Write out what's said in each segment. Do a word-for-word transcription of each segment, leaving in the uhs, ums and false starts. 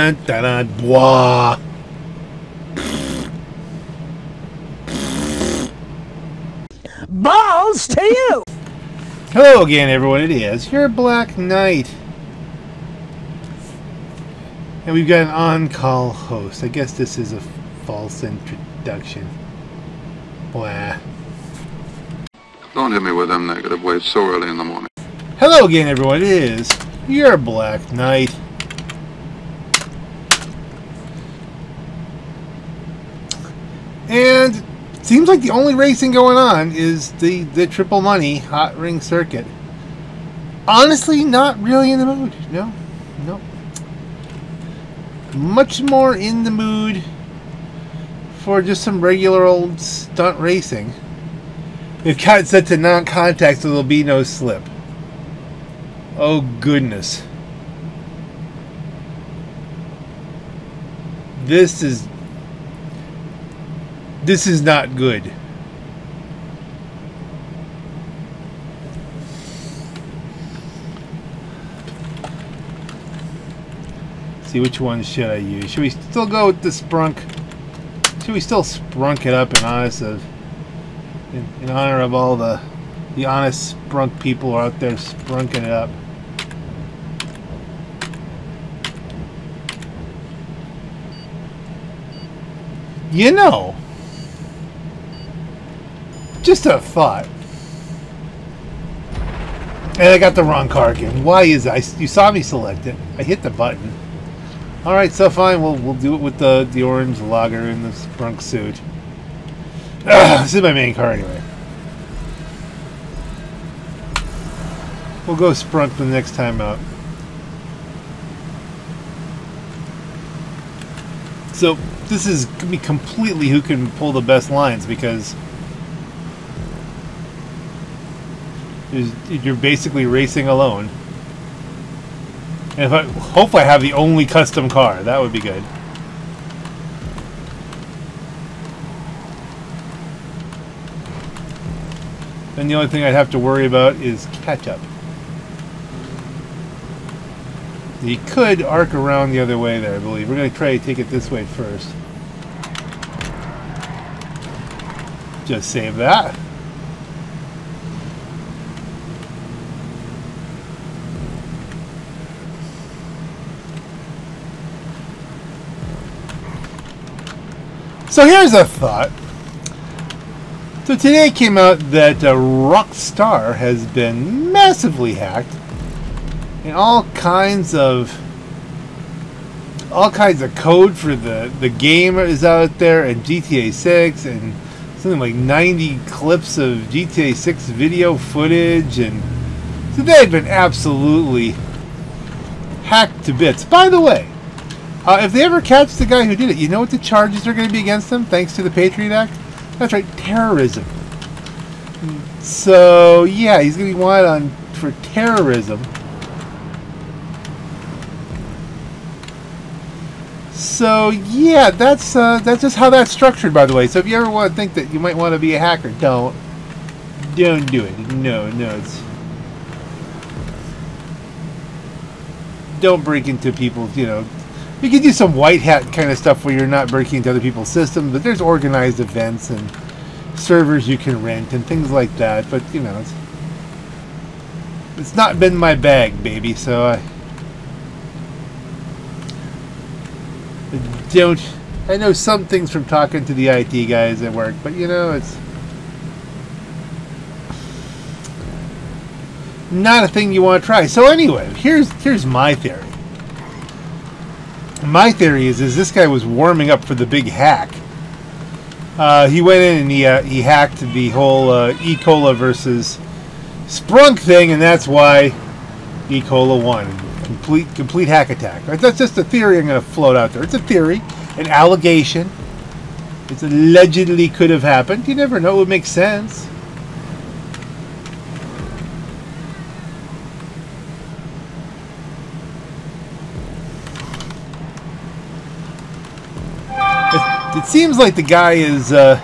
Dun, dun, dun, blah. Balls to you! Hello again, everyone. It is your Black Knight. And we've got an on-call host. I guess this is a false introduction. Blah. Don't hit me with them negative waves so early in the morning. Hello again, everyone. It is your Black Knight. And seems like the only racing going on is the, the triple money Hotring circuit. Honestly, not really in the mood. No, no. Much more in the mood for just some regular old stunt racing. They've got it set to non-contact, so there'll be no slip. Oh, goodness. This is... This is not good. Let's see, which one should I use? Should we still go with the Sprunk? Should we still Sprunk it up in honest of, in, in honor of all the the honest Sprunk people who are out there Sprunking it up? You know. Just a thought. And I got the wrong car again. Why is that? I, you saw me select it. I hit the button. Alright, so fine. We'll, we'll do it with the, the orange lager in the Sprunk suit. Ugh, this is my main car anyway. We'll go Sprunk the next time out. So, this is going to be completely who can pull the best lines, because... You're basically racing alone. And if I, hopefully I have the only custom car. That would be good. Then the only thing I'd have to worry about is catch-up. You could arc around the other way there, I believe. We're going to try to take it this way first. Just save that. So here's a thought. So today it came out that uh, Rockstar has been massively hacked, and all kinds of all kinds of code for the the game is out there, and G T A six, and something like ninety clips of G T A six video footage, and so they've been absolutely hacked to bits. By the way. Uh, if they ever catch the guy who did it, you know what the charges are going to be against them, thanks to the Patriot Act? That's right, terrorism. So, yeah, he's going to be wanted on for terrorism. So, yeah, that's uh, that's just how that's structured, by the way. So if you ever want to think that you might want to be a hacker, don't. Don't do it. No, no, it's... Don't break into people's, you know... You can do some white hat kind of stuff where you're not breaking into other people's systems, but there's organized events and servers you can rent and things like that. But, you know, it's, it's not been my bag, baby, so I don't... I know some things from talking to the I T guys at work, but, you know, it's not a thing you want to try. So anyway, here's, here's my theory. My theory is, is this guy was warming up for the big hack. Uh, he went in and he uh, he hacked the whole uh, E. Cola versus Sprunk thing, and that's why E. Cola won. Complete complete hack attack. Right, that's just a theory I'm going to float out there. It's a theory, an allegation. It's allegedly could have happened. You never know. It would make sense. It seems like the guy is uh,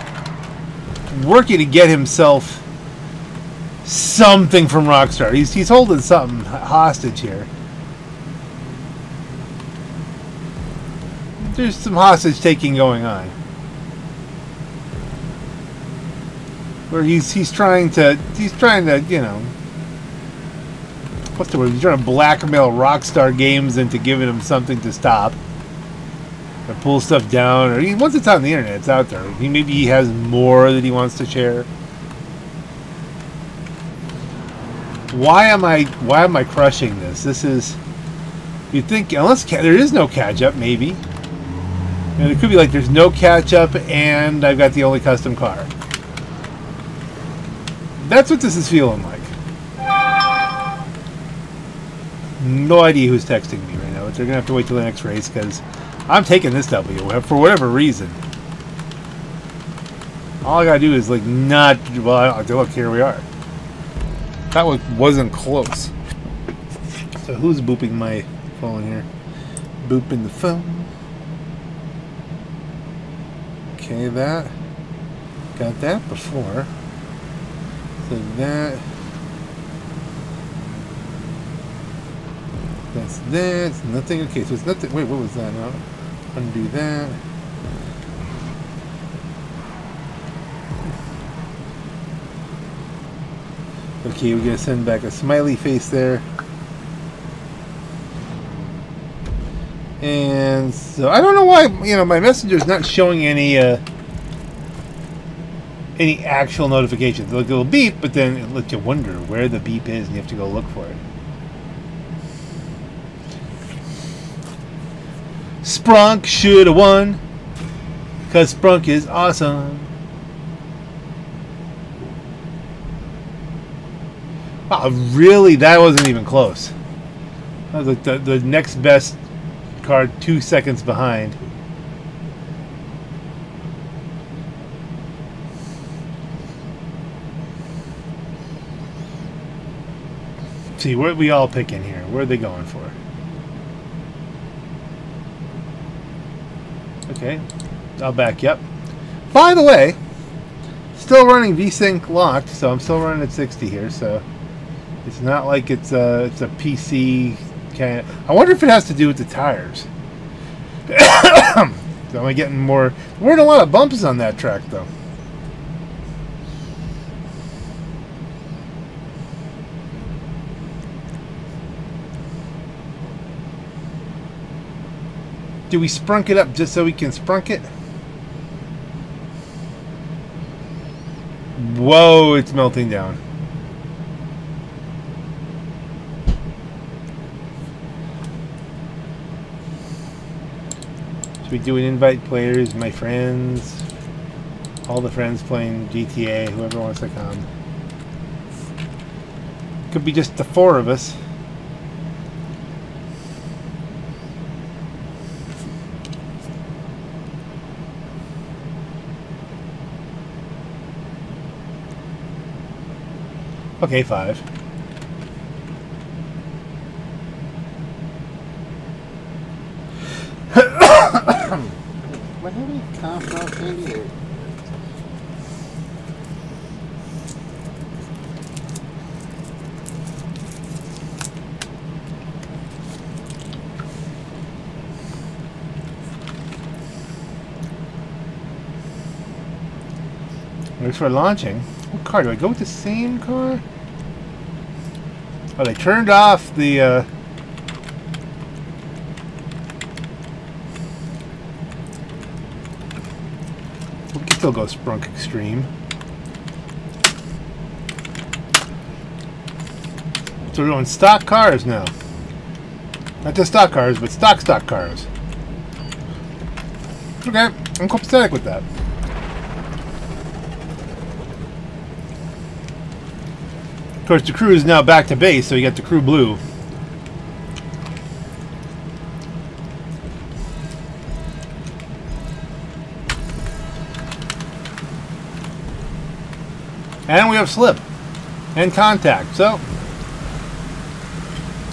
working to get himself something from Rockstar. He's, he's holding something hostage here. there's some hostage taking going on, where he's he's trying to he's trying to you know what's the word? He's trying to blackmail Rockstar Games into giving him something to stop or pull stuff down, or he, once it's on the internet, it's out there. He maybe he has more that he wants to share. Why am I why am I crushing this? This is. You think unless there is no catch up, maybe, and it could be like there's no catch up, and I've got the only custom car. That's what this is feeling like. No idea who's texting me right now, but they're gonna have to wait till the next race because I'm taking this W for whatever reason. All I gotta do is like not. Well, look, here we are. That one wasn't close. So who's booping my phone here? Booping the phone. Okay, that. Got that before. So that. That's that. It's nothing. Okay, so it's nothing. Wait, what was that now? Undo that. Okay, we're gonna send back a smiley face there. And so I don't know why, you know, my messenger's not showing any uh, any actual notifications. Like it'll beep, but then it lets you wonder where the beep is, and you have to go look for it. Sprunk should have won, cause Sprunk is awesome. Wow, really? That wasn't even close. That was like the the next best car two seconds behind. See, where we all picking here? Where are they going for? Okay, I'll back you up. By the way, still running V sync locked, so I'm still running at sixty here. So it's not like it's a it's a P C. I wonder if it has to do with the tires. So am I getting more? We're in a lot of bumps on that track, though. Do we sprunk it up just so we can sprunk it? Whoa, it's melting down. Should we do an invite players, my friends, all the friends playing G T A, whoever wants to come. Could be just the four of us. Okay, five. Thanks for launching. What car? Do I go with the same car? Oh, they turned off the... Uh, we can still go Sprunk Extreme. So we're doing stock cars now. Not just stock cars, but stock stock cars. Okay, I'm copacetic with that. Of course, the crew is now back to base, so you got the crew blue. And we have slip and contact, so.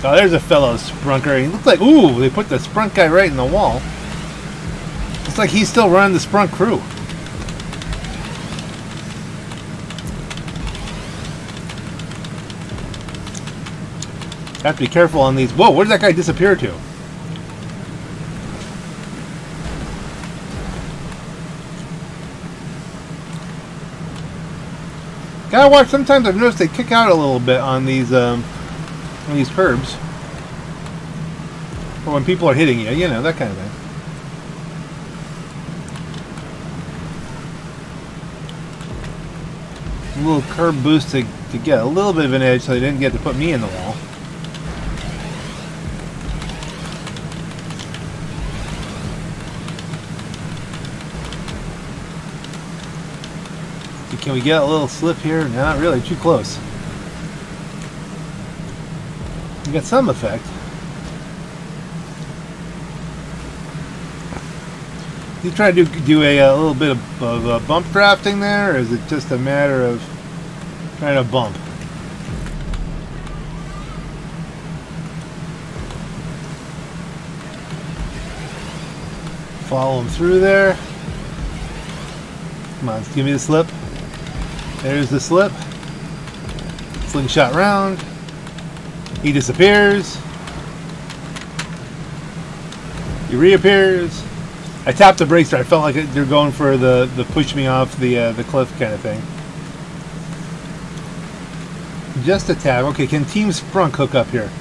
Oh, there's a fellow sprunker. He looks like, ooh, they put the sprunk guy right in the wall. Looks like he's still running the sprunk crew. Have to be careful on these. Whoa, where did that guy disappear to? Gotta watch. Sometimes I've noticed they kick out a little bit on these um, on these curbs, or when people are hitting you, you know, that kind of thing. A little curb boost to, to get a little bit of an edge, so they didn't get to put me in the wall. Can we get a little slip here? No, not really. Too close. We got some effect. Do you try to do, do a, a little bit of, of uh, bump drafting there, or is it just a matter of trying to bump? Follow him through there. Come on, give me the slip. There's the slip. Slingshot round. He disappears. He reappears. I tapped the brakes there. I felt like they're going for the the push me off the uh, the cliff kind of thing. Just a tap. Okay, can Team Sprunk hook up here?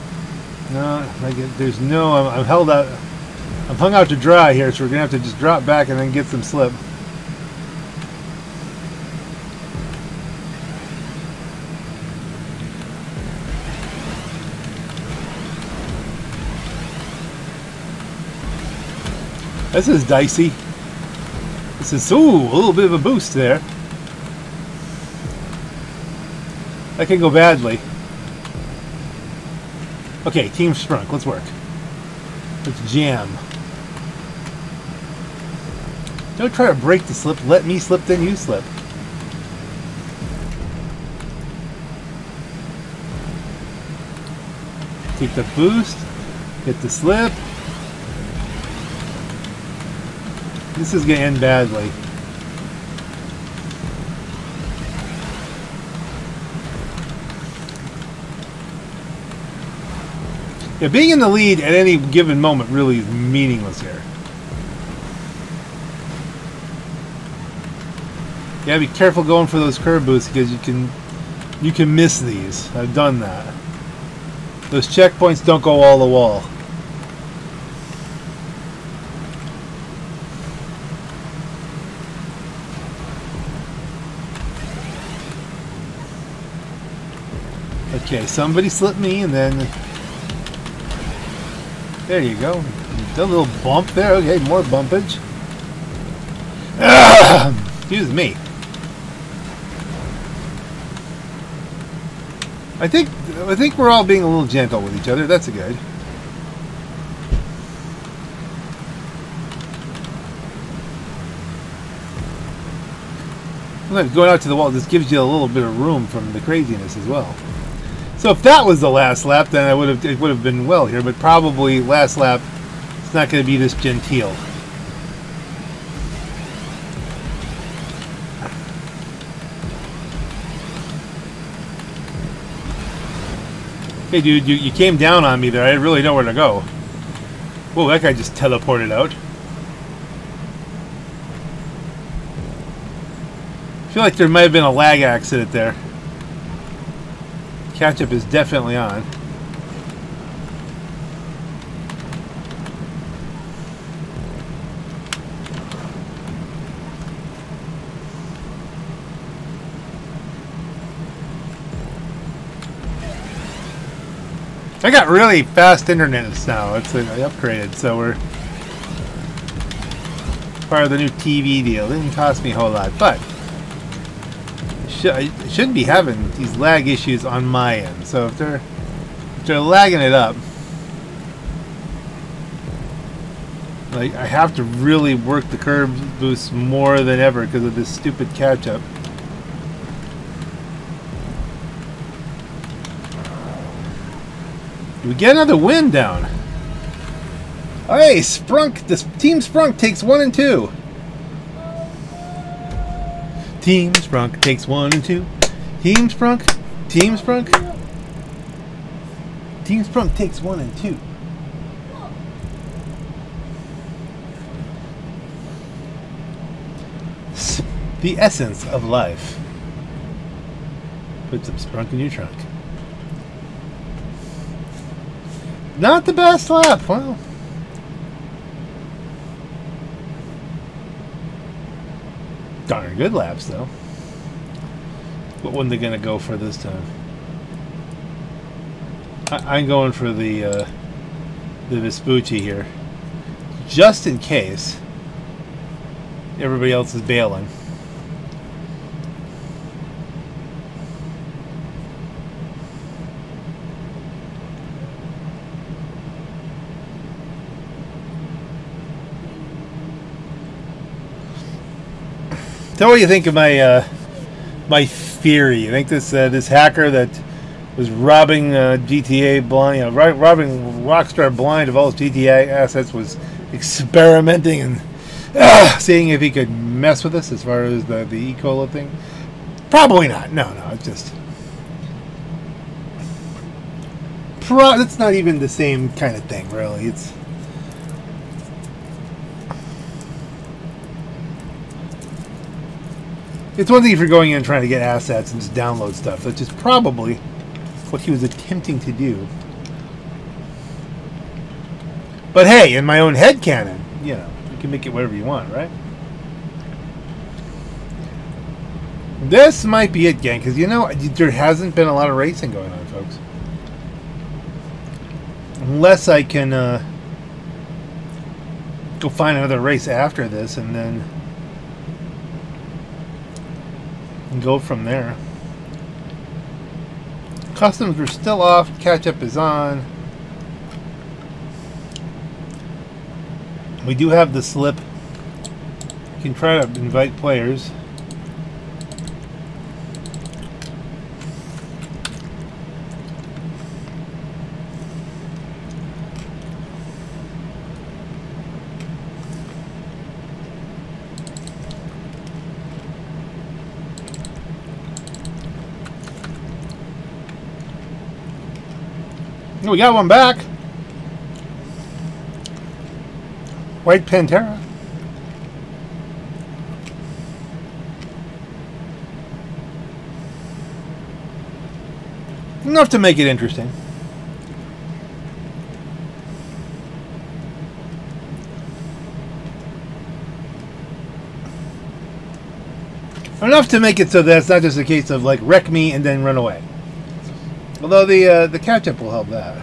No, like there's no. I'm, I'm held out. I'm hung out to dry here, so we're gonna have to just drop back and then get some slip. This is dicey. This is, ooh, a little bit of a boost there. That can go badly. Okay, Team Sprunk, let's work. Let's jam. Don't try to break the slip. Let me slip, then you slip. Take the boost. Hit the slip. This is going to end badly. Yeah, being in the lead at any given moment really is meaningless here. Yeah, be careful going for those curb boosts because you can you can miss these. I've done that. Those checkpoints don't go wall to wall. Okay, somebody slipped me, and then there you go. Did a little bump there. Okay, more bumpage. Excuse me. I think I think we're all being a little gentle with each other. That's a good. Going out to the wall just gives you a little bit of room from the craziness as well. So if that was the last lap, then I would have it would have been well here, but probably last lap it's not going to be this genteel. Hey dude, you, you came down on me there. I really know where to go. Whoa, that guy just teleported out. I feel like there might have been a lag accident there. Catch-up is definitely on. I got really fast internet now. It's like I upgraded, so we're part of the new T V deal. It didn't cost me a whole lot, but I shouldn't be having these lag issues on my end. So if they're if they're lagging it up, like I have to really work the curb boost more than ever because of this stupid catch up. We get another win down. Hey, Sprunk! This Team Sprunk takes one and two. Team Sprunk takes one and two. Team Sprunk. Team Sprunk. Team Sprunk takes one and two. The essence of life. Put some Sprunk in your trunk. Not the best lap. Well. Darn good laps, though. What one they gonna go for this time? I I'm going for the uh, the Vespucci here, just in case everybody else is bailing. So what do you think of my uh, my theory? You think this uh, this hacker that was robbing uh, G T A blind, uh, robbing Rockstar blind of all his G T A assets, was experimenting and uh, seeing if he could mess with us as far as the the E. Cola thing? Probably not. No, no, it's just pro. It's not even the same kind of thing, really. It's It's one thing if you're going in and trying to get assets and just download stuff, which is probably what he was attempting to do. But hey, in my own headcanon, you know, you can make it whatever you want, right? This might be it, gang, because, you know, there hasn't been a lot of racing going on, folks. Unless I can uh, go find another race after this and then and go from there. Customs are still off. Catch up is on. We do have the slip. You can try to invite players. We got one back. White Pantera. Enough to make it interesting. Enough to make it so that it's not just a case of like wreck me and then run away. Although the uh, the catch-up will help that.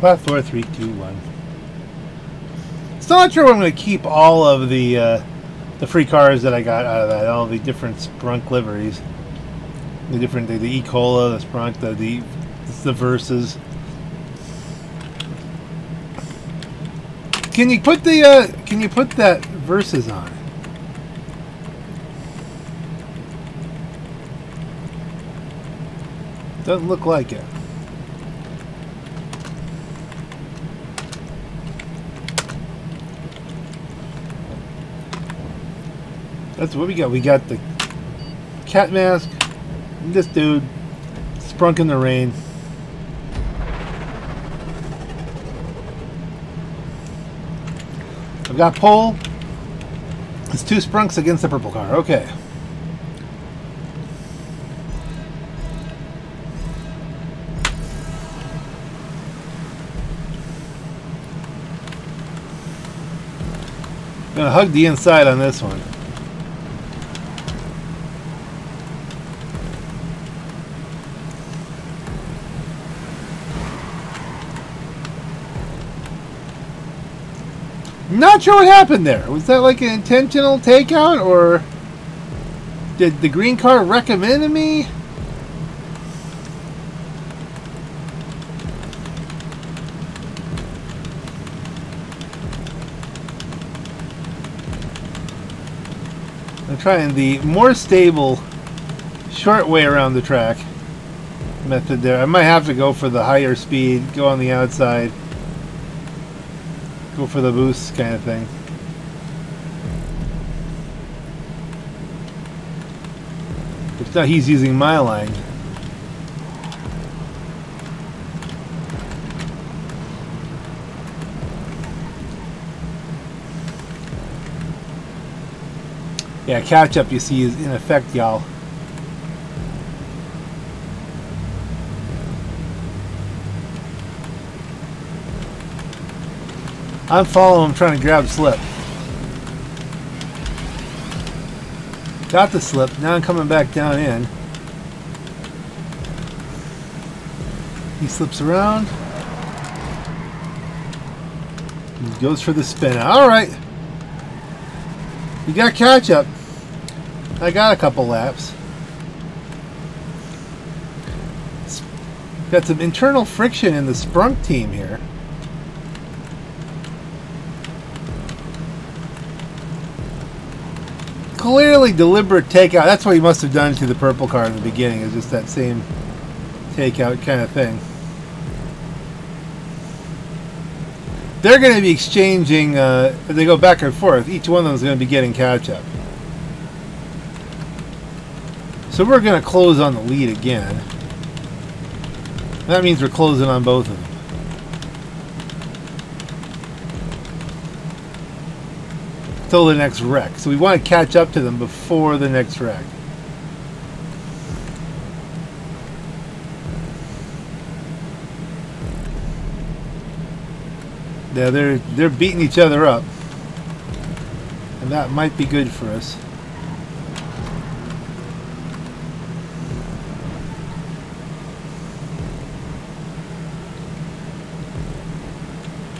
Five, four, three, two, one. Still not sure if I'm going to keep all of the uh, the free cars that I got out of that. All the different Sprunk liveries, the different the, the E. Cola, the Sprunk, the the the Verses. Can you put the uh, can you put that Versus on? Doesn't look like it. That's what we got. We got the Cat Mask, this dude, Sprunk in the Rain. I've got pole. It's two Sprunks against the purple car. Okay. I'm gonna hug the inside on this one. Not sure what happened there. Was that like an intentional takeout, or did the green car recommend me? I'm trying the more stable short way around the track method there. I might have to go for the higher speed, go on the outside, go for the boost kind of thing. But now he's using my line. Yeah, catch up, you see, is in effect, y'all. I'm following him, trying to grab the slip. Got the slip, now I'm coming back down in. He slips around. He goes for the spin. Alright. You got catch up. I got a couple laps. Got some internal friction in the Sprunk team here. Clearly deliberate takeout. That's what he must have done to the purple car in the beginning. It's just that same takeout kind of thing. They're going to be exchanging, uh, as they go back and forth, each one of them is going to be getting catch up. So we're going to close on the lead again. That means we're closing on both of them. Till the next wreck. So we want to catch up to them before the next wreck. Yeah, they're they're beating each other up, and that might be good for us.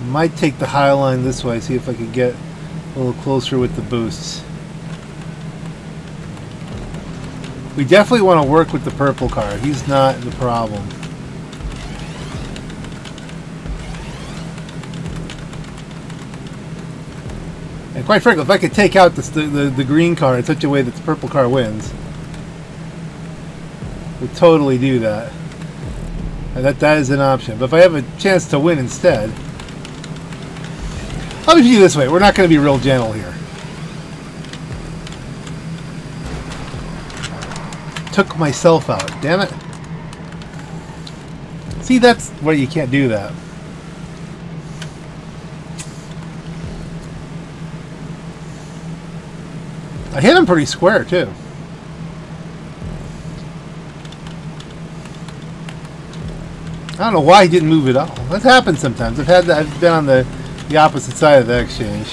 Might take the high line this way, see if I can get a little closer with the boosts. We definitely want to work with the purple car. He's not the problem. And quite frankly, if I could take out the, the, the green car in such a way that the purple car wins, we'll totally do that. And that, that is an option. But if I have a chance to win instead, let me do this way. We're not going to be real gentle here. Took myself out. Damn it. See, that's why you can't do that. I hit him pretty square, too. I don't know why he didn't move at all. That's happened sometimes. I've had that. I've been on the the opposite side of the exchange.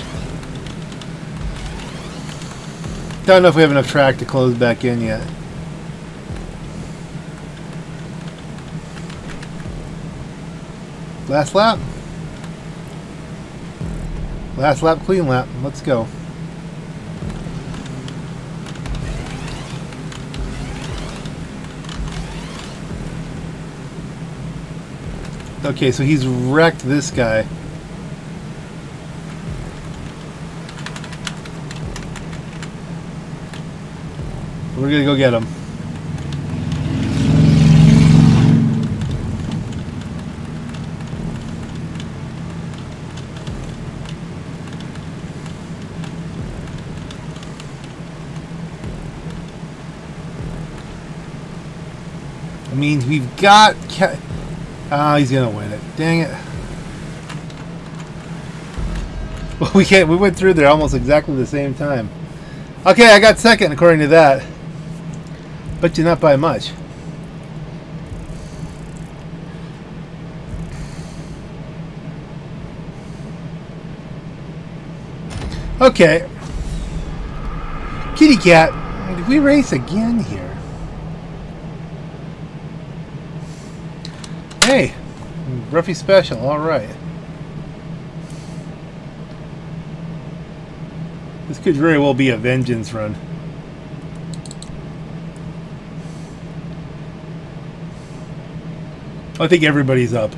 Don't know if we have enough track to close back in yet. Last lap. Last lap, clean lap. Let's go. Okay, so he's wrecked this guy. We're gonna go get him. I mean, we've got. Ca ah, he's gonna win it. Dang it! Well, we can't. We went through there almost exactly the same time. Okay, I got second according to that. But you're not by much. Okay. Kitty cat, did we race again here? Hey, Ruffy special, alright. This could very well be a vengeance run. I think everybody's up.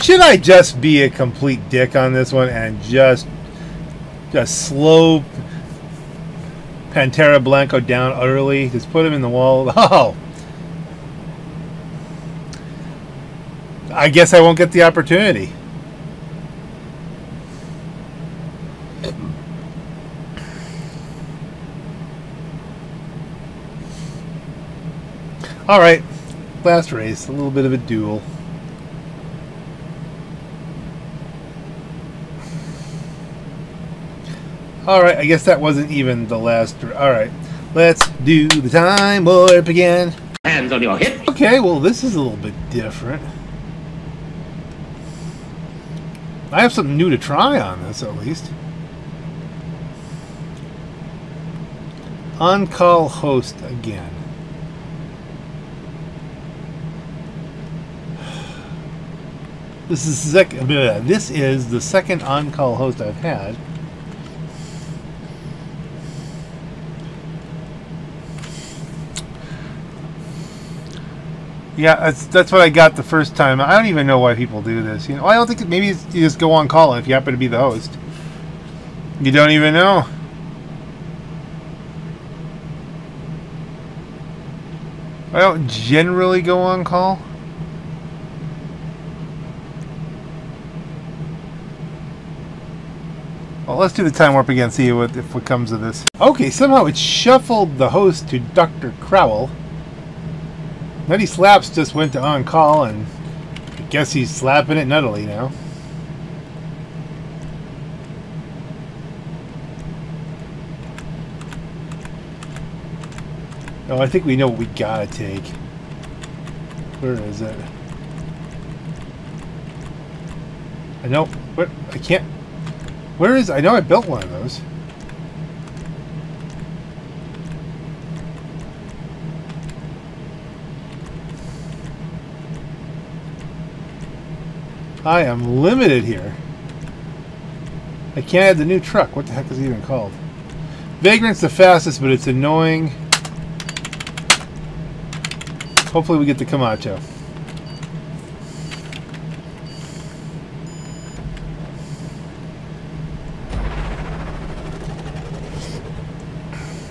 Should I just be a complete dick on this one and just just slow Pantera Blanco down utterly? Just put him in the wall. Oh, I guess I won't get the opportunity. All right. like last race, a little bit of a duel. Alright, I guess that wasn't even the last. Alright, let's do the time warp again. Hands on your hips. Okay, well, this is a little bit different. I have something new to try on this, at least. On-call host again. This is sec bleh, this is the second on-call host I've had. Yeah, that's that's what I got the first time. I don't even know why people do this. You know, I don't think maybe it's, you just go on call if you happen to be the host. You don't even know. I don't generally go on call. Well, let's do the time warp again. See what if what comes of this. Okay, somehow it shuffled the host to Doctor Crowell. Nutty Slaps just went to on call, and I guess he's slapping it nuttily now. Oh, I think we know what we gotta take. Where is it? I know. What? I can't. Where is? I know I built one of those. I am limited here. I can't add the new truck. What the heck is it even called? Vagrant's the fastest, but it's annoying. Hopefully we get the Camacho.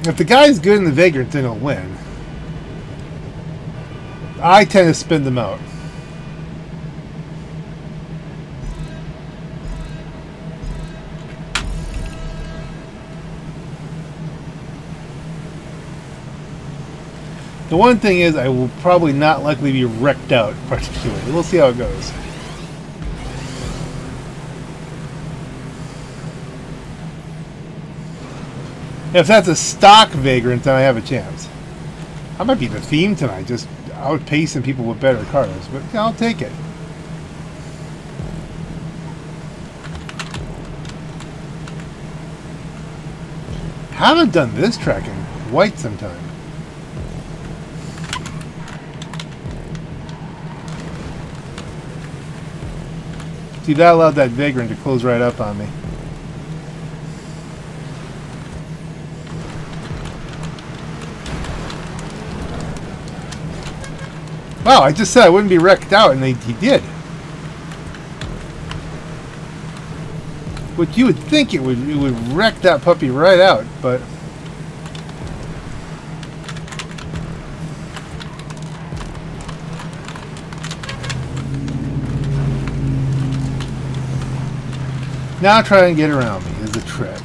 If the guy's good in the Vagrant, then he'll win. I tend to spin them out. The one thing is, I will probably not likely be wrecked out, particularly. We'll see how it goes. If that's a stock Vagrant, then I have a chance. I might be the theme tonight, just outpacing people with better cars, but I'll take it. Haven't done this track in quite some time. See, that allowed that Vagrant to close right up on me. Wow, I just said I wouldn't be wrecked out, and they, he did. What you would think it would, it would wreck that puppy right out, but... Now try and get around me is the trick.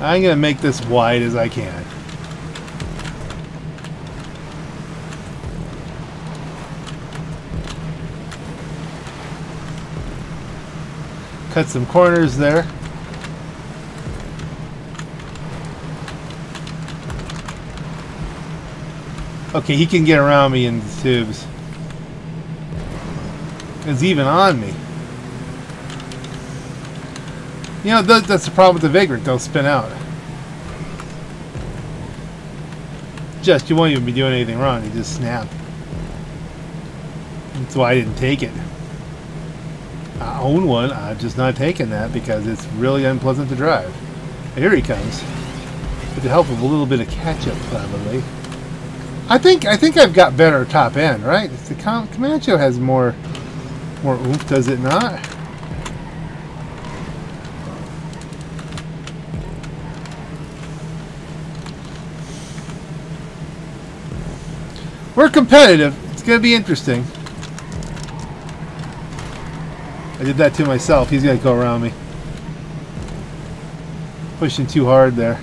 I'm going to make this wide as I can. Cut some corners there. Okay, he can get around me in the tubes. Is even on me. You know, th that's the problem with the Vagrant. They'll spin out. Just, you won't even be doing anything wrong. You just snap. That's why I didn't take it. I own one. I've just not taken that because it's really unpleasant to drive. Here he comes. With the help of a little bit of catch-up, probably. I think, I think I've got better top end, right? It's the Com Camacho has more... More oomph, does it not? We're competitive. It's going to be interesting. I did that to myself. He's going to go around me. Pushing too hard there.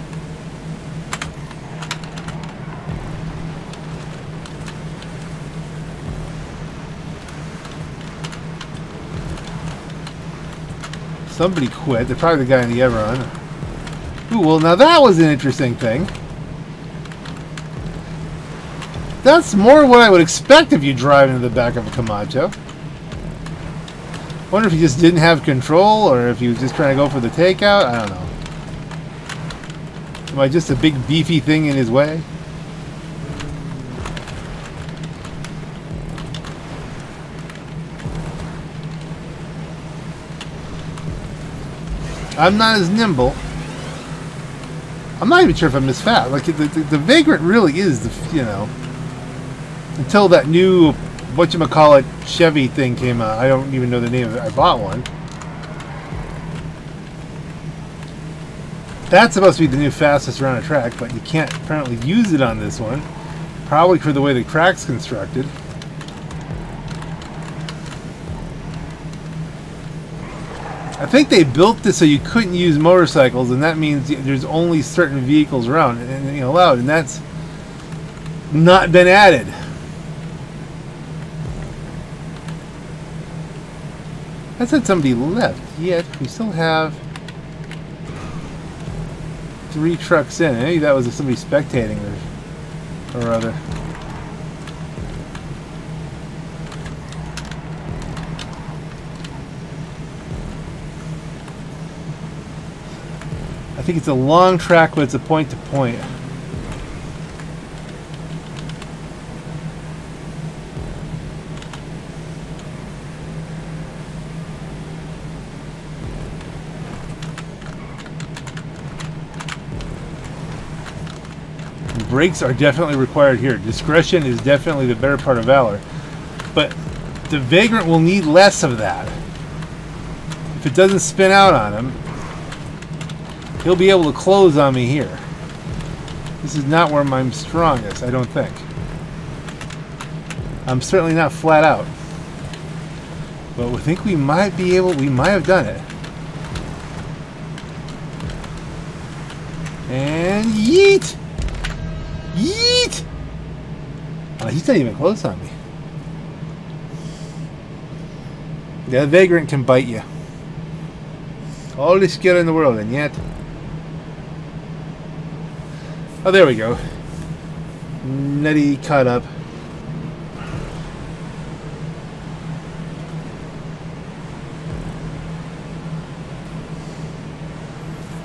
Somebody quit. They're probably the guy in the Everon. Ooh, well, now that was an interesting thing. That's more what I would expect if you drive into the back of a Camacho. Wonder if you just didn't have control, or if you were just trying to go for the takeout. I don't know. Am I just a big beefy thing in his way? I'm not as nimble. I'm not even sure if I'm as fat. Like, the, the, the Vagrant really is, the, you know, until that new whatchamacallit Chevy thing came out. I don't even know the name of it. I bought one. That's supposed to be the new fastest around a track, but you can't apparently use it on this one. Probably for the way the track's constructed. I think they built this so you couldn't use motorcycles, and that means there's only certain vehicles around and, you know, allowed, and that's not been added. That said, somebody left. Yet we still have three trucks in. Maybe that was somebody spectating or, or other. I think it's a long track, but it's a point to point. Brakes are definitely required here. Discretion is definitely the better part of valor, but the Vagrant will need less of that. If it doesn't spin out on him, he'll be able to close on me here. This is not where I'm strongest, I don't think. I'm certainly not flat out. But we think we might be able, we might have done it. And yeet! Yeet! Oh, he's not even close on me. The Vagrant can bite you. All the skill in the world, and yet... Oh, there we go. Nutty caught up.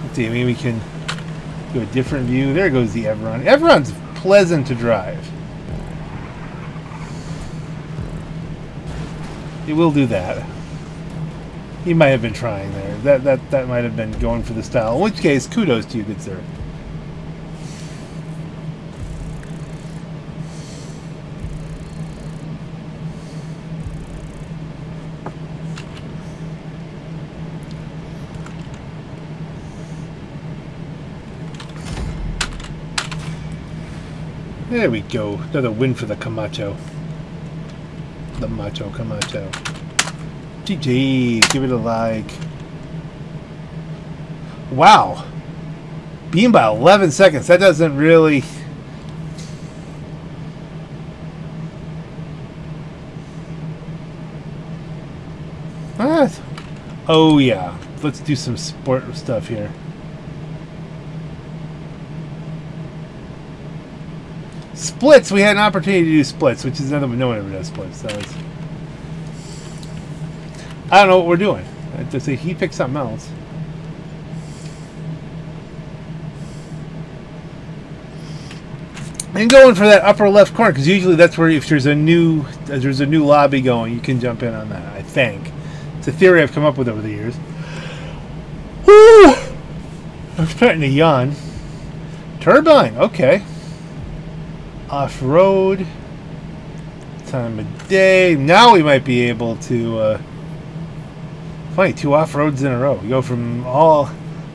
Let's see, maybe we can do a different view. There goes the Everon. Everon's pleasant to drive. It will do that. He might have been trying there. That, that, that might have been going for the style. In which case, kudos to you, good sir. There we go. Another win for the Camacho. The Macho Camacho. G G. Give it a like. Wow. Being by eleven seconds. That doesn't really... What? Oh, yeah. Let's do some sport stuff here. Splits, we had an opportunity to do splits, which is another one. No one ever does splits. So it's, I don't know what we're doing. Just say he picked something else. And going for that upper left corner, because usually that's where, if there's a new, if there's a new lobby going, you can jump in on that. I think it's a theory I've come up with over the years. Woo! I'm starting to yawn. Turbine, okay. Off-road, time of day. Now we might be able to uh, find two off-roads in a row. We go from all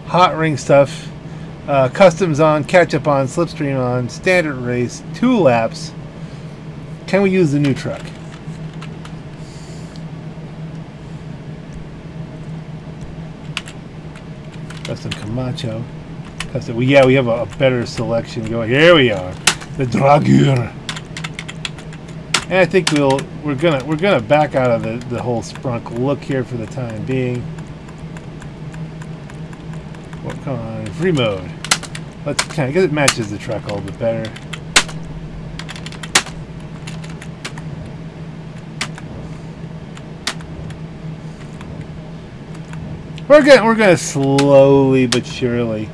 hot ring stuff, uh, customs on, catch-up on, slipstream on, standard race, two laps. Can we use the new truck? Custom Camacho. Custom, well, yeah, we have a, a better selection going. Here we are. The Dragger, and I think we'll we're gonna we're gonna back out of the the whole Sprunk look here for the time being. Come on, free mode. Let's kind of, I guess it matches the truck a little bit better. We're gonna we're gonna slowly but surely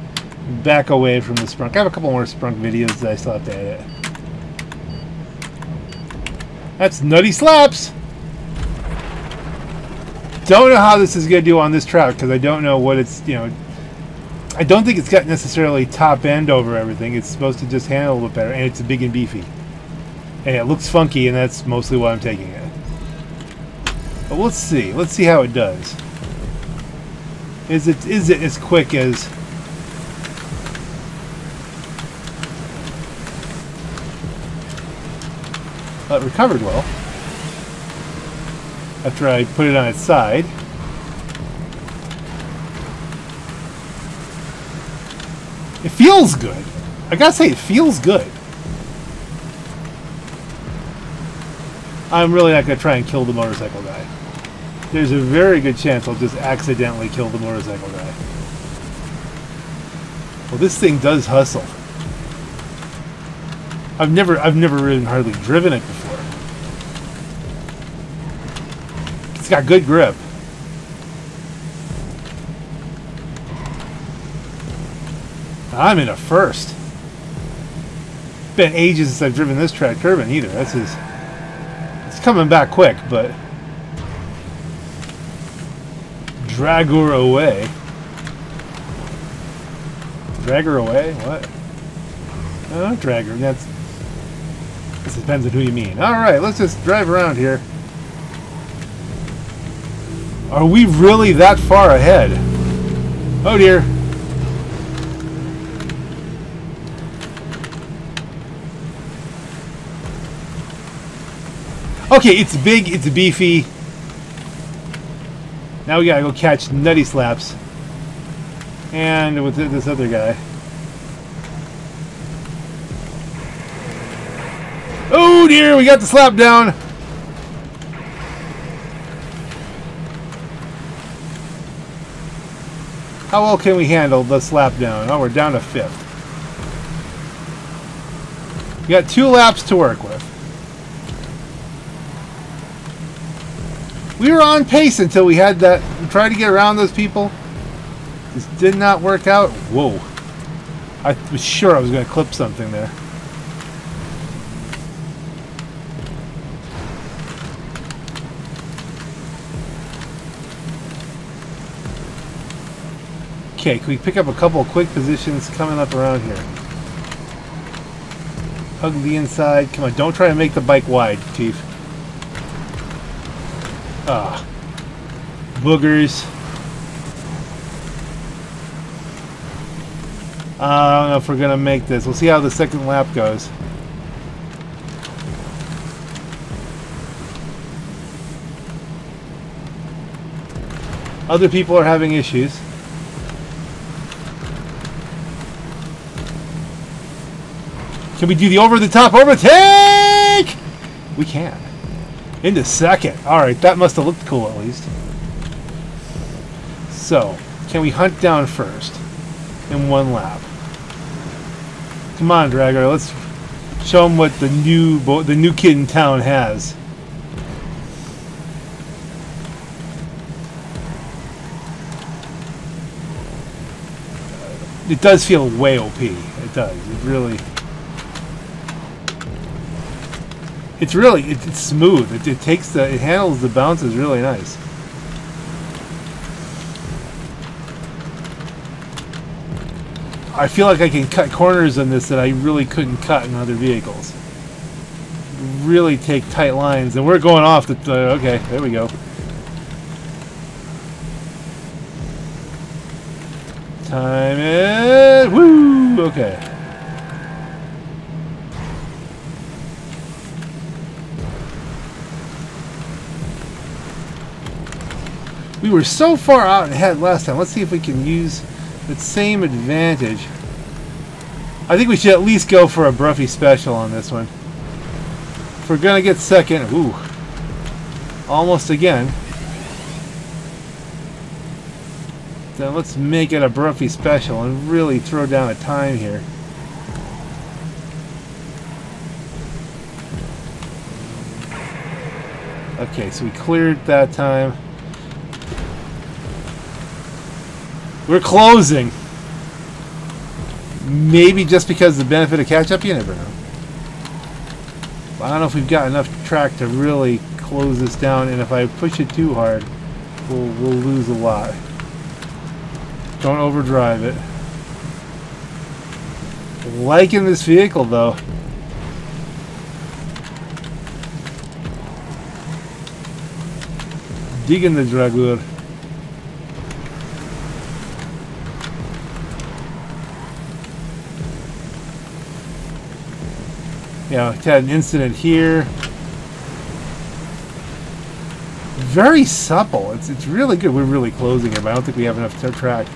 back away from the Sprunk. I have a couple more Sprunk videos that I still have to edit. That's Nutty Slaps. Don't know how this is gonna do on this track because I don't know what it's, you know. I don't think it's got necessarily top end over everything. It's supposed to just handle a little bit better, and it's big and beefy. And it looks funky, and that's mostly why I'm taking it. But let's see. Let's see how it does. Is it is it as quick as well, it recovered well after I put it on its side. It feels good. I gotta say, it feels good. I'm really not gonna try and kill the motorcycle guy. There's a very good chance I'll just accidentally kill the motorcycle guy. Well, this thing does hustle. I've never, I've never really hardly driven it before. It's got good grip. I'm in a first. Been ages since I've driven this track turbine either. That's his. It's coming back quick, but Dragger away. Dragger away? What? Oh, Dragger. That's. This depends on who you mean. All right, let's just drive around here. Are we really that far ahead? Oh dear. Okay, it's big, it's beefy. Now we gotta go catch Nutty Slaps. And with this other guy. Oh dear, we got the slap down. How well can we handle the slap down? Oh, we're down to fifth. We got two laps to work with. We were on pace until we had that. We tried to get around those people. This did not work out. Whoa. I was sure I was going to clip something there. Okay, can we pick up a couple of quick positions coming up around here? Hug the inside. Come on, don't try to make the bike wide, Chief. Ah, boogers. I don't know if we're gonna make this. We'll see how the second lap goes. Other people are having issues. Can we do the over-the-top overtake? We can. Into second. Alright, that must have looked cool at least. So, can we hunt down first in one lap? Come on, Dragger, let's show him what the new bo the new kid in town has. It does feel way O P. It does. It really... It's really, it, it's smooth. It, it takes the, it handles the bounces really nice. I feel like I can cut corners on this that I really couldn't cut in other vehicles. Really take tight lines, and we're going off the, the okay, there we go. Time it, woo, okay. We were so far out ahead last time. Let's see if we can use that same advantage. I think we should at least go for a Bruffy special on this one. If we're going to get second, ooh, almost again. Then let's make it a Brophy special and really throw down a time here. Okay, so we cleared that time. We're closing. Maybe just because of the benefit of catch-up, you never know. I don't know if we've got enough track to really close this down, and if I push it too hard, we'll, we'll lose a lot. Don't overdrive it. Liking this vehicle, though. Digging the Dragger. Yeah, it's had an incident here. Very supple. It's it's really good. We're really closing it, but I don't think we have enough to track.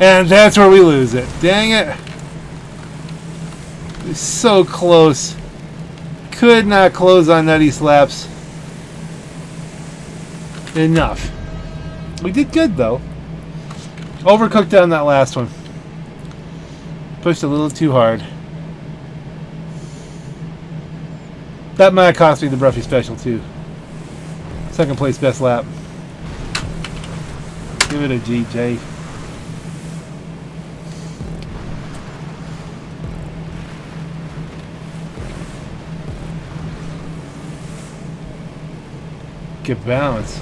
And that's where we lose it. Dang it. It was so close. Could not close on Nutty Slaps enough. We did good though. Overcooked on that last one. Pushed a little too hard. That might have cost me the Brophy special too. Second place best lap. Give it a G, Jay. Good balance.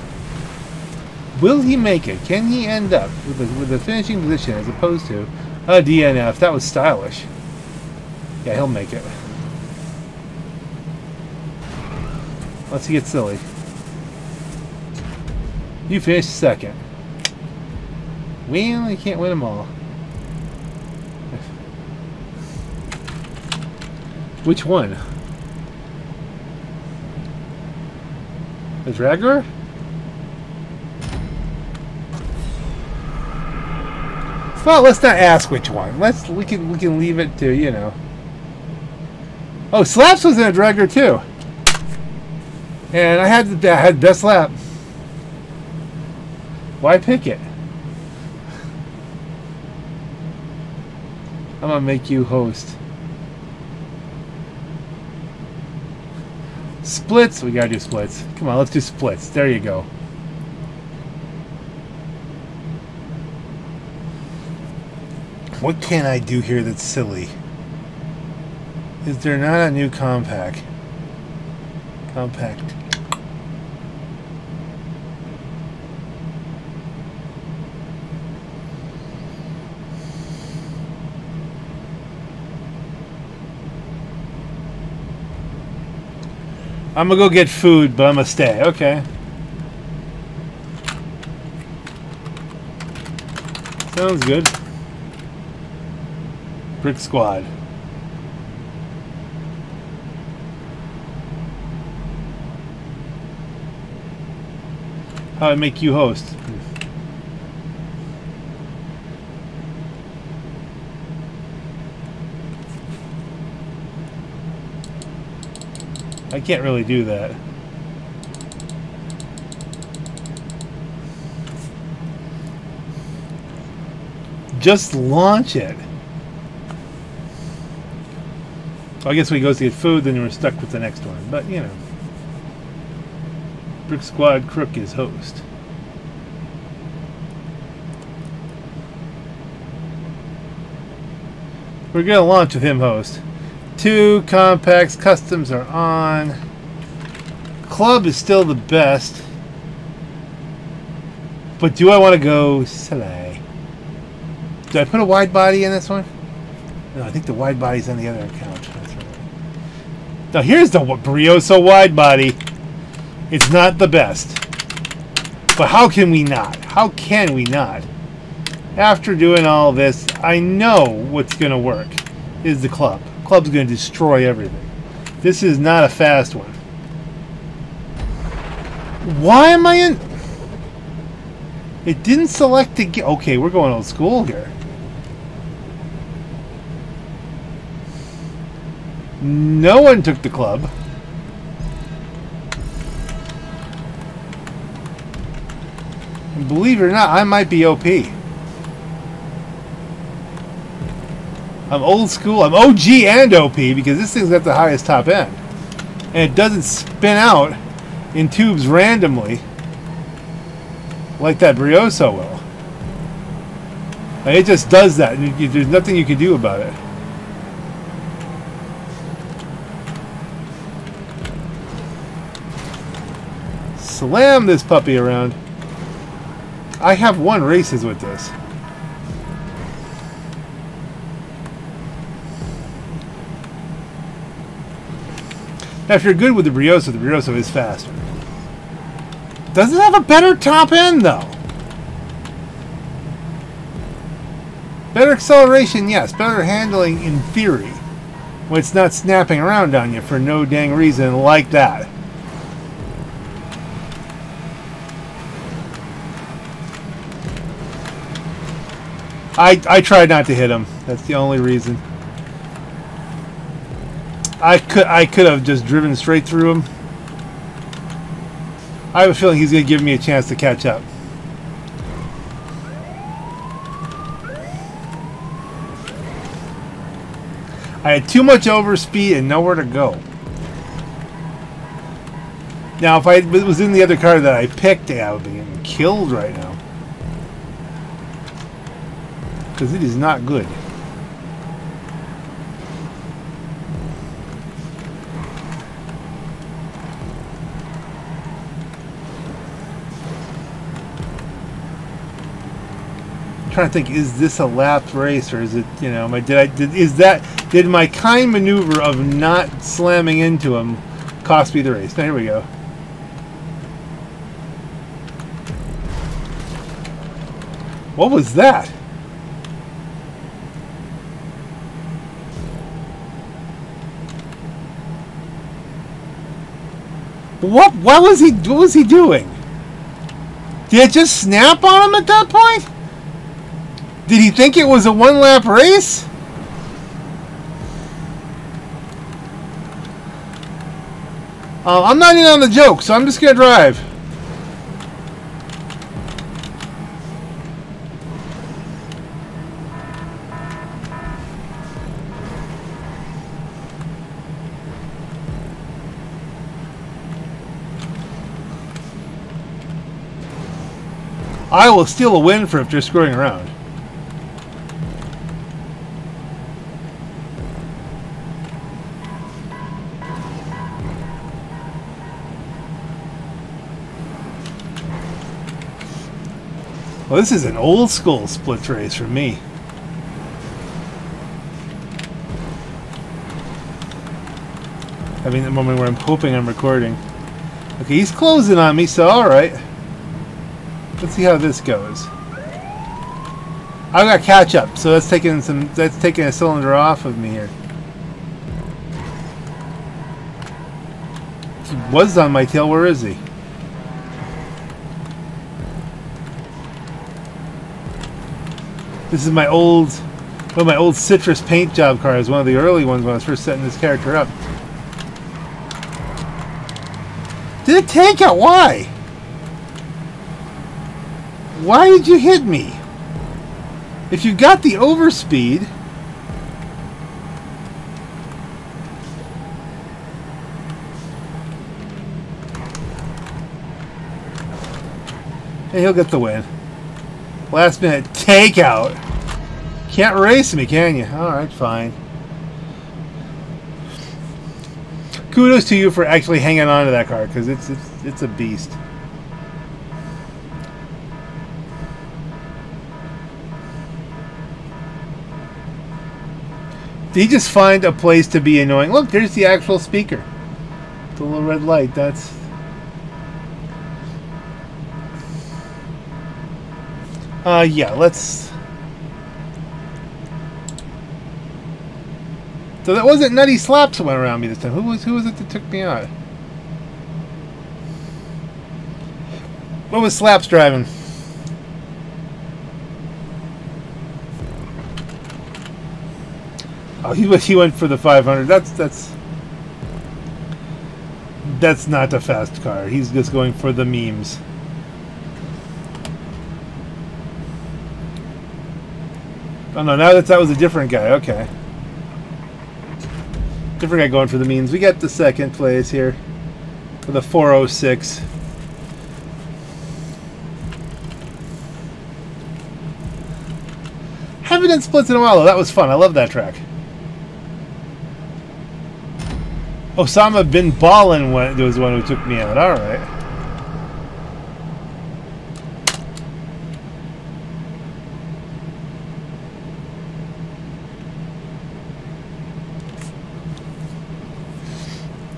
Will he make it? Can he end up with a, with a finishing position as opposed to a D N F? That was stylish. Yeah, he'll make it. Unless he gets silly. You finished second. Well, you can't win them all. Which one? The Dragger? Well, let's not ask which one. Let's we can we can leave it to, you know. Oh, Slaps was in a Dragger too. And I had the I had best lap. Why pick it? I'm gonna make you host. Splits? We gotta do splits. Come on, let's do splits. There you go. What can I do here that's silly? Is there not a new compact? Compact. I'm gonna go get food, but I'm gonna stay. Okay. Sounds good. Brick Squad. How I make you host. I can't really do that. Just launch it. Well, I guess when he goes to get food, then we're stuck with the next one. But, you know. Brick Squad Crook is host. We're going to launch with him host. Two compacts, customs are on. Club is still the best. But do I want to go silly? Did I put a wide body in this one? No, I think the wide body's on the other account. That's right. Now here's the Brioso wide body. It's not the best. But how can we not? How can we not? After doing all this, I know what's going to work is the club. Club's going to destroy everything. This is not a fast one. Why am I in? It didn't select to get. Okay, we're going old school here. No one took the club. And believe it or not, I might be O P. I'm old school. I'm O G and O P because this thing's got the highest top end. And it doesn't spin out in tubes randomly like that Brioso will. Like, it just does that. And you, there's nothing you can do about it. Slam this puppy around. I have won races with this. Now, if you're good with the Brioso, the Brioso is faster. Doesn't have a better top end, though. Better acceleration, yes. Better handling, in theory, when it's not snapping around on you for no dang reason like that. I, I tried not to hit him. That's the only reason. I could I could have just driven straight through him. I have a feeling he's going to give me a chance to catch up. I had too much overspeed and nowhere to go. Now, if I was in the other car that I picked, I would be getting killed right now. Because it is not good. I'm trying to think, is this a lap race or is it, you know, my did I did is that did my kind maneuver of not slamming into him cost me the race? Now here we go. What was that? What? What was he? What was he doing? Did it just snap on him at that point? Did he think it was a one-lap race? Uh, I'm not in on the joke, so I'm just gonna drive. I will steal a win for if they're screwing around. Well, this is an old school split race for me. I mean, the moment where I'm hoping I'm recording. Okay, he's closing on me, so alright. Let's see how this goes. I've got catch up, so that's taking some. That's taking a cylinder off of me here. He was on my tail. Where is he? This is my old, one of my old citrus paint job cars. One of the early ones when I was first setting this character up. Did it take it? Why? Why did you hit me? If you got the overspeed, and he'll get the win. Last minute takeout. Can't race me, can you? All right, fine. Kudos to you for actually hanging on to that car because it's it's it's a beast. Did he just find a place to be annoying? Look, there's the actual speaker. The little red light, that's... Uh, yeah, let's... So that wasn't Nutty Slaps that went around me this time. Who was, who was it that took me out? What was Slaps driving? Oh, he, he went for the five hundred. That's that's that's not a fast car. He's just going for the memes. Oh no, now that that was a different guy. Okay. Different guy going for the memes. We got the second place here with a four oh six. Haven't done splits in a while though. That was fun. I love that track. Osama bin Ballin went, was the one who took me out. All right.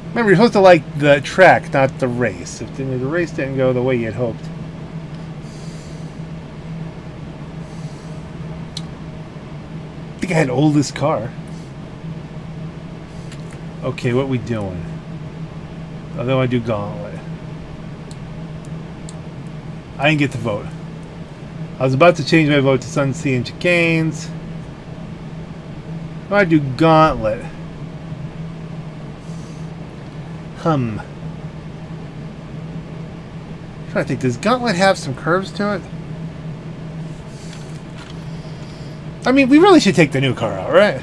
Remember, you're supposed to like the track, not the race. If the race didn't go the way you'd hoped. I think I had oldest car. Okay, what we doing? Oh, then I do gauntlet. I didn't get to vote. I was about to change my vote to Sun, Sea, and Chicanes. I do gauntlet. Hum. I'm trying to think. Does gauntlet have some curves to it? I mean, we really should take the new car out, right?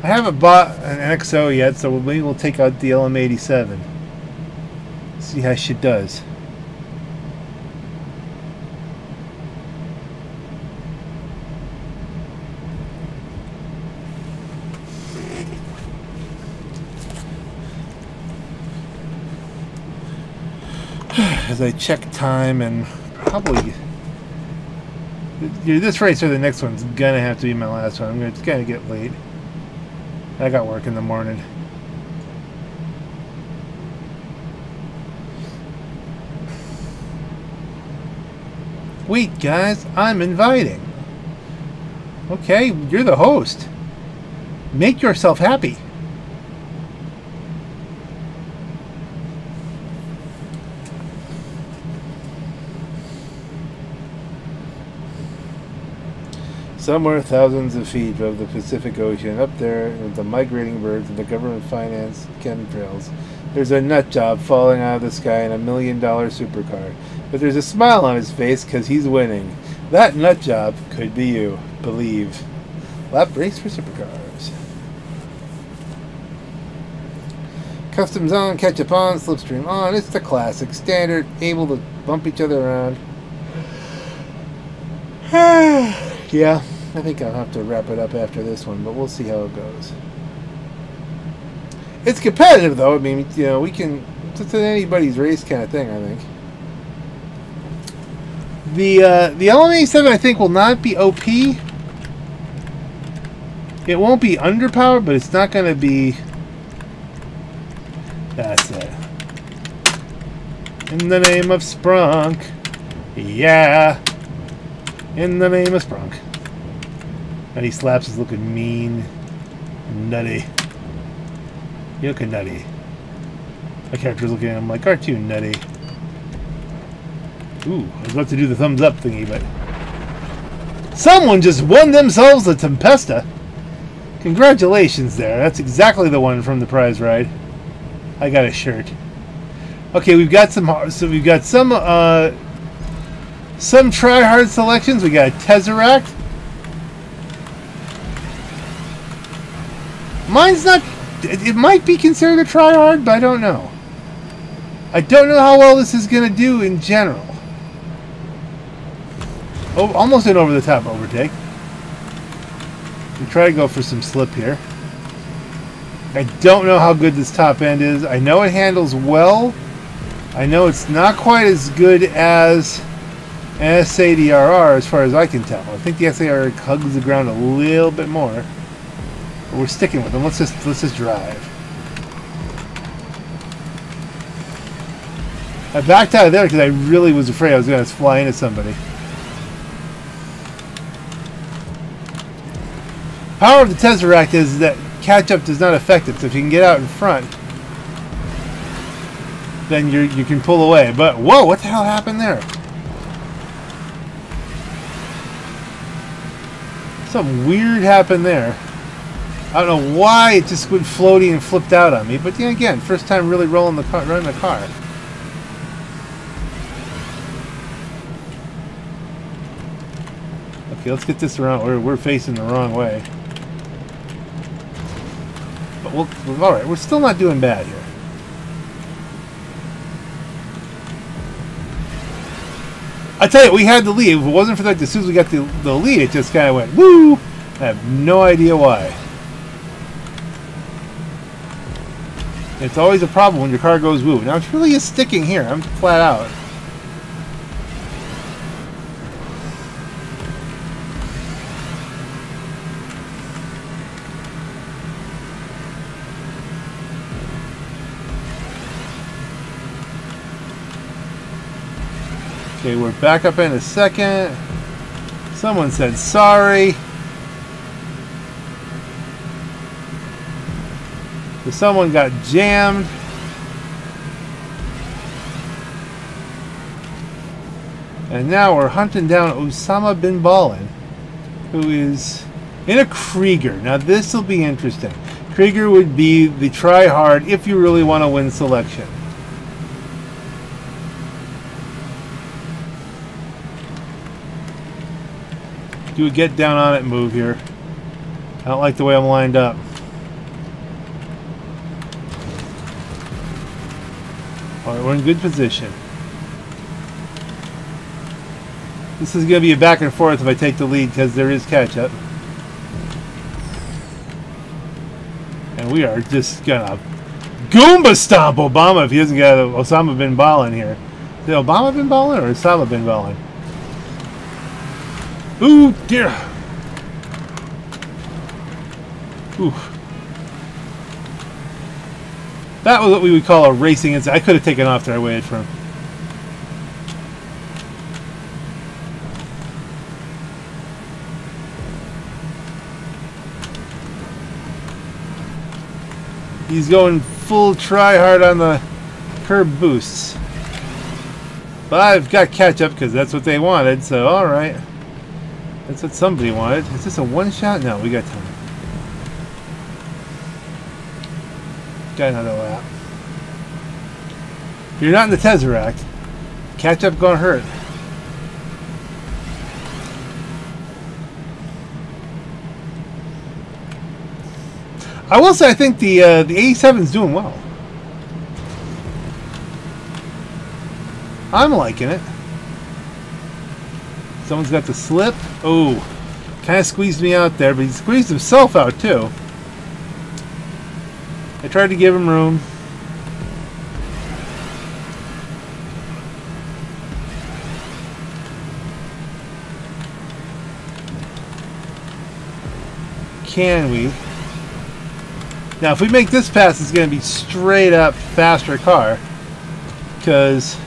I haven't bought an X O yet, so maybe we'll take out the L M eighty-seven. See how she does. As I check time and probably... This race or the next one's gonna have to be my last one. I'm gonna, it's gonna get late. I got work in the morning. Wait, guys, I'm inviting. Okay, you're the host. Make yourself happy. Somewhere thousands of feet above the Pacific Ocean, up there with the migrating birds and the government-financed chemtrails, there's a nut job falling out of the sky in a million-dollar supercar. But there's a smile on his face because he's winning. That nut job could be you. Believe. Lap race for supercars. Customs on, catch-up on, slipstream on. It's the classic standard, able to bump each other around. Yeah. I think I'll have to wrap it up after this one, but we'll see how it goes. It's competitive, though. I mean, you know, we can... It's an anybody's race kind of thing, I think. The, uh, the L M eighty-seven, I think, will not be O P. It won't be underpowered, but it's not going to be... That's it. In the name of Sprunk. Yeah. In the name of Sprunk. Nutty Slaps is looking mean. Nutty. You look nutty. My character's looking at him like, aren't you nutty? Ooh, I was about to do the thumbs up thingy, but... Someone just won themselves a Tempesta! Congratulations there. That's exactly the one from the prize ride. I got a shirt. Okay, we've got some... So we've got some, uh... Some try-hard selections. We got a Tesseract. Mine's not... It, it might be considered a try-hard, but I don't know. I don't know how well this is going to do in general. Oh, almost an over-the-top overtake. We try to go for some slip here. I don't know how good this top end is. I know it handles well. I know it's not quite as good as... S A D R R, as far as I can tell. I think the S A D R R hugs the ground a little bit more. But we're sticking with them. Let's just let's just drive. I backed out of there because I really was afraid I was going to fly into somebody. The power of the Tesseract is that catch-up does not affect it. So if you can get out in front, then you you can pull away. But whoa, what the hell happened there? Something weird happened there. I don't know why it just went floaty and flipped out on me, but yeah, again, first time really rolling the car, running the car. Okay, let's get this around. We're we're facing the wrong way, but we'll, we're all right. We're still not doing bad here. I tell you, we had the lead. If it wasn't for that, as soon as we got the, the lead, it just kind of went woo. I have no idea why. It's always a problem when your car goes woo. Now it really is sticking here. I'm flat out. Okay, we're back up in a second. Someone said sorry. So someone got jammed. And now we're hunting down Osama bin Ballin, who is in a Krieger. Now this will be interesting. Krieger would be the try hard if you really want to win selection. Do a get down on it move here. I don't like the way I'm lined up. Alright, we're in good position. This is going to be a back and forth if I take the lead because there is catch up. And we are just going to Goomba stomp Obama if he hasn't got Osama bin Ballin here. Is it Obama bin Ballin or Osama bin Ballin? Ooh, dear. Ooh. That was what we would call a racing incident. I could have taken off there. I waited for him. He's going full try hard on the curb boosts. But I've got catch up because that's what they wanted, so alright. That's what somebody wanted. Is this a one shot? No, we got time. Got another lap. If you're not in the Tesseract, catch up gonna hurt. I will say I think the uh, the eighty-seven's doing well. I'm liking it. Someone's got the slip. Oh, kind of squeezed me out there, but he squeezed himself out too. I tried to give him room. Can we? Now, if we make this pass, it's going to be straight up faster car because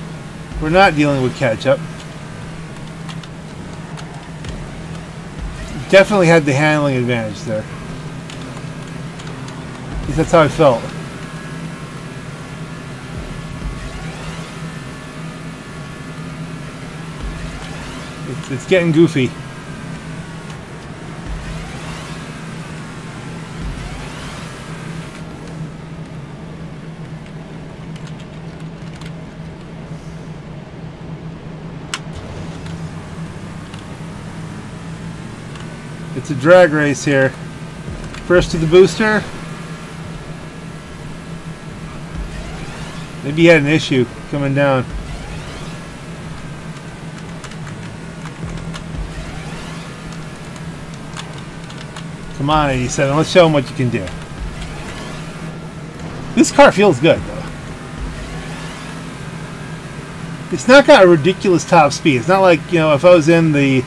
we're not dealing with catch up. Definitely had the handling advantage there. At least that's how I felt. It's, it's getting goofy. It's a drag race here. First to the booster. Maybe he had an issue coming down. Come on, eighty-seven. Let's show him what you can do. This car feels good, though. It's not got a ridiculous top speed. It's not like, you know, if I was in the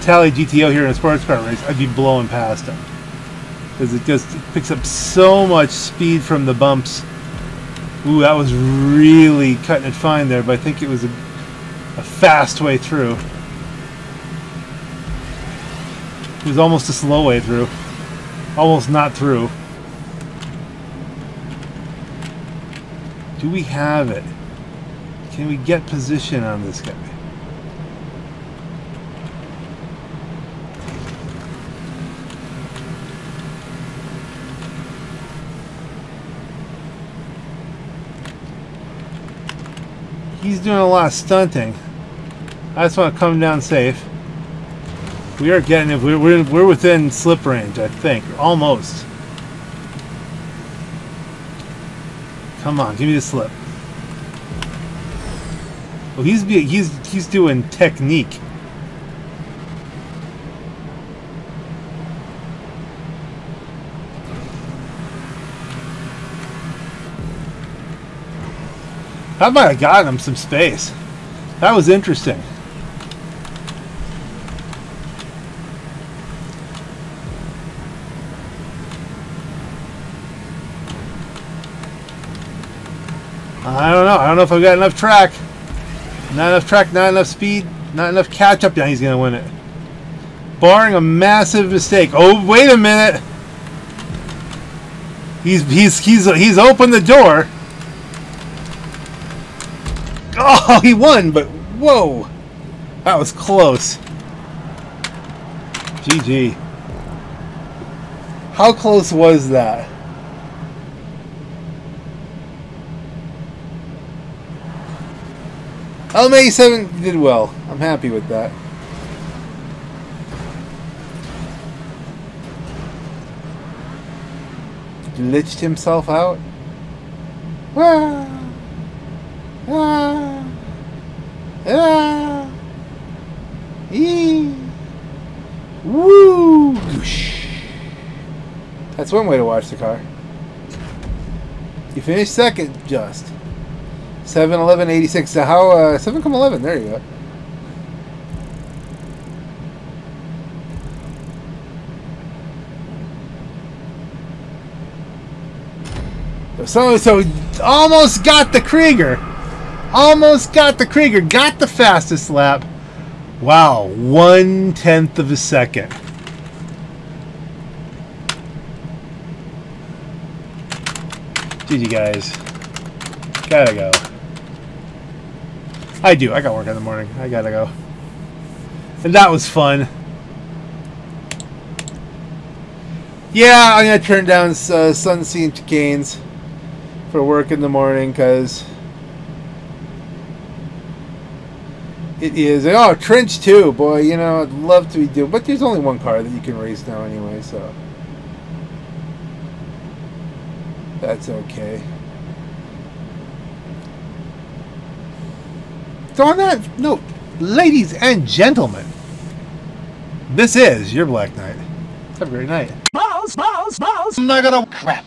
Talladega G T O here in a sports car race, I'd be blowing past him because it just picks up so much speed from the bumps. Ooh, that was really cutting it fine there, but I think it was a, a fast way through. It was almost a slow way through, almost not through. Do we have it? Can we get position on this guy? he's doing a lot of stunting. I just want to come down safe. We are getting it. We're, we're, we're within slip range, I think. Almost. Come on, give me the slip. Well, he's be, he's he's doing technique. That might have gotten him some space. That was interesting. I don't know. I don't know if I've got enough track. Not enough track, not enough speed, not enough catch up. Now he's going to win it. Barring a massive mistake. Oh, wait a minute. He's he's he's he's opened the door. Oh, he won, but whoa. That was close. G G. How close was that? L M eighty-seven did well. I'm happy with that. Glitched himself out. Ah, ah, ah, ee, woo. That's one way to watch the car. You finished second, just. seven eleven eighty-six. So how uh, seven eleven? There you go. So so almost got the Krieger. Almost got the Krieger. Got the fastest lap. Wow, one tenth of a second. G G guys. Gotta go. I do. I got work in the morning. I gotta go. And that was fun. Yeah, I'm gonna turn down uh, Sunseed Chicanes for work in the morning because it is. Oh, Trench too, boy. You know, I'd love to be doing, but there's only one car that you can race now anyway, so that's okay. So on that note, ladies and gentlemen, this is your Black Knight. Have a great night. Balls, balls, balls. I'm not gonna crap.